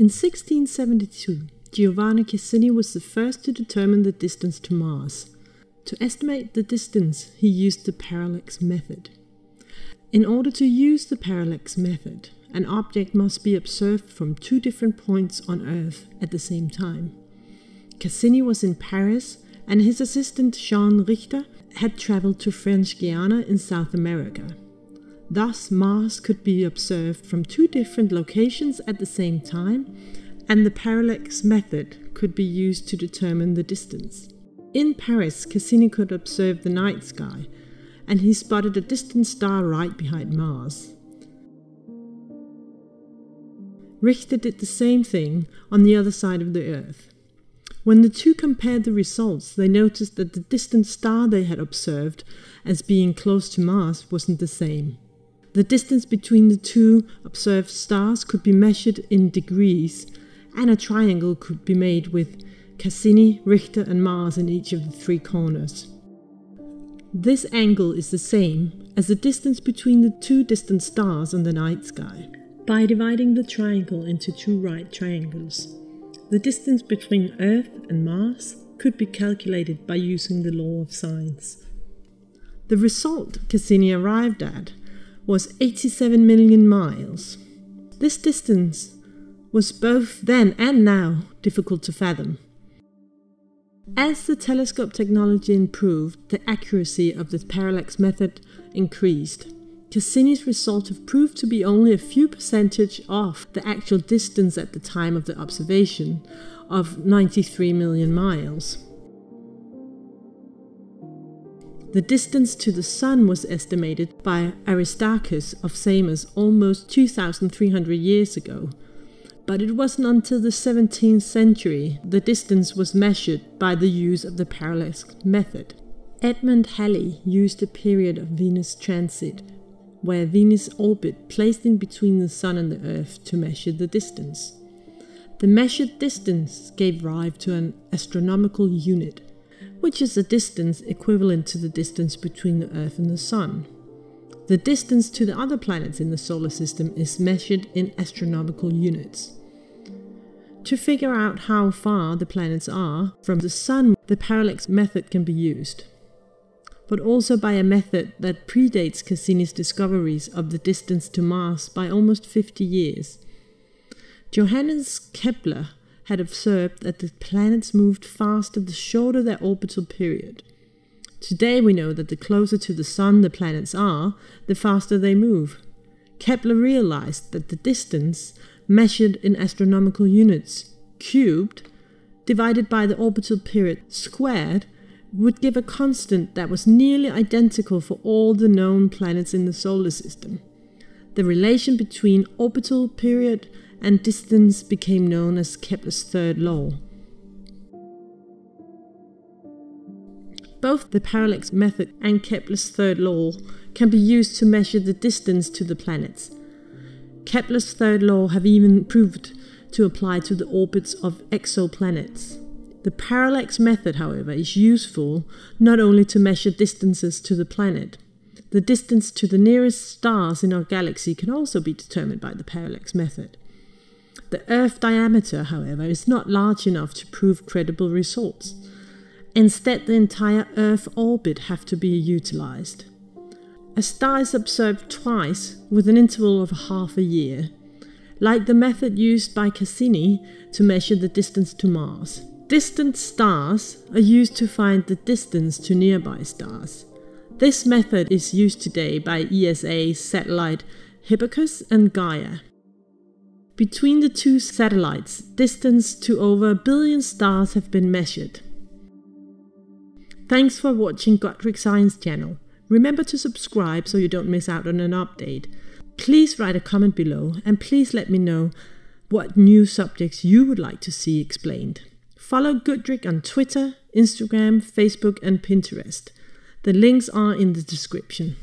In 1672, Giovanni Cassini was the first to determine the distance to Mars. To estimate the distance, he used the parallax method. In order to use the parallax method, an object must be observed from two different points on Earth at the same time. Cassini was in Paris, and his assistant Jean Richer had traveled to French Guiana in South America. Thus, Mars could be observed from two different locations at the same time, and the parallax method could be used to determine the distance. In Paris, Cassini could observe the night sky, and he spotted a distant star right behind Mars. Richter did the same thing on the other side of the Earth. When the two compared the results, they noticed that the distant star they had observed as being close to Mars wasn't the same. The distance between the two observed stars could be measured in degrees, and a triangle could be made with Cassini, Richter and Mars in each of the three corners. This angle is the same as the distance between the two distant stars on the night sky. By dividing the triangle into two right triangles, the distance between Earth and Mars could be calculated by using the law of sines. The result Cassini arrived at was 87 million miles. This distance was both then and now difficult to fathom. As the telescope technology improved, the accuracy of the parallax method increased. Cassini's result have proved to be only a few percentage off the actual distance at the time of the observation of 93 million miles. The distance to the Sun was estimated by Aristarchus of Samos almost 2,300 years ago, but it wasn't until the 17th century the distance was measured by the use of the parallax method. Edmond Halley used a period of Venus transit, where Venus' orbit placed in between the Sun and the Earth to measure the distance. The measured distance gave rise to an astronomical unit, which is a distance equivalent to the distance between the Earth and the Sun. The distance to the other planets in the solar system is measured in astronomical units. To figure out how far the planets are from the Sun, the parallax method can be used, but also by a method that predates Cassini's discoveries of the distance to Mars by almost 50 years. Johannes Kepler had observed that the planets moved faster the shorter their orbital period. Today we know that the closer to the Sun the planets are, the faster they move. Kepler realized that the distance, measured in astronomical units, cubed, divided by the orbital period squared, would give a constant that was nearly identical for all the known planets in the solar system. The relation between orbital period and distance became known as Kepler's third law. Both the parallax method and Kepler's third law can be used to measure the distance to the planets. Kepler's third law have even proved to apply to the orbits of exoplanets. The parallax method, however, is useful not only to measure distances to the planet. The distance to the nearest stars in our galaxy can also be determined by the parallax method. The Earth diameter, however, is not large enough to prove credible results. Instead, the entire Earth orbit have to be utilized. A star is observed twice with an interval of half a year, like the method used by Cassini to measure the distance to Mars. Distant stars are used to find the distance to nearby stars. This method is used today by ESA satellite Hipparcos and Gaia. Between the two satellites, distance to over 1 billion stars have been measured. Thanks for watching Goodrick Science Channel. Remember to subscribe so you don't miss out on an update. Please write a comment below and please let me know what new subjects you would like to see explained. Follow Goodrick on Twitter, Instagram, Facebook and Pinterest. The links are in the description.